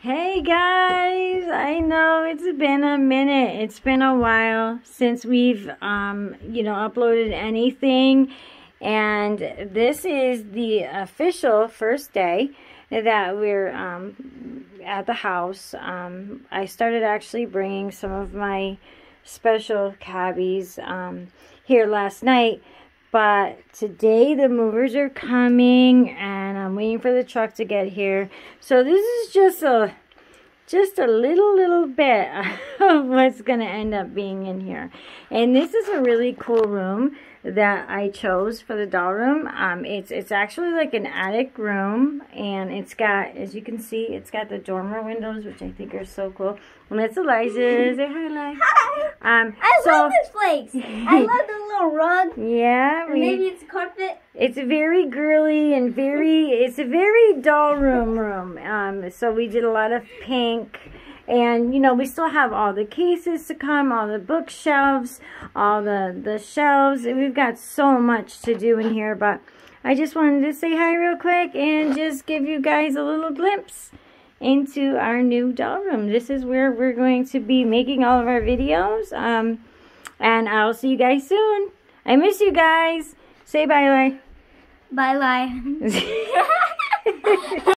Hey guys, I know it's been a minute. It's been a while since we've, uploaded anything. And this is the official first day that we're at the house. I started actually bringing some of my special cabbies here last night. But today the movers are coming and I'm waiting for the truck to get here. So this is just a little bit of what's going to end up being in here. And this is a really cool room that I chose for the doll room. It's actually like an attic room, and it's got, as you can see, it's got the dormer windows, which I think are so cool. And that's Eliza. Say hi, Eliza. Hi. I love this place. I love the little rug. Yeah. Maybe it's carpet. It's very girly and it's a very doll room. So we did a lot of pink. And, you know, we still have all the cases to come, all the bookshelves, all the shelves. We've got so much to do in here, but I just wanted to say hi real quick and just give you guys a little glimpse into our new doll room. This is where we're going to be making all of our videos, and I'll see you guys soon. I miss you guys. Say bye-bye. Bye-bye.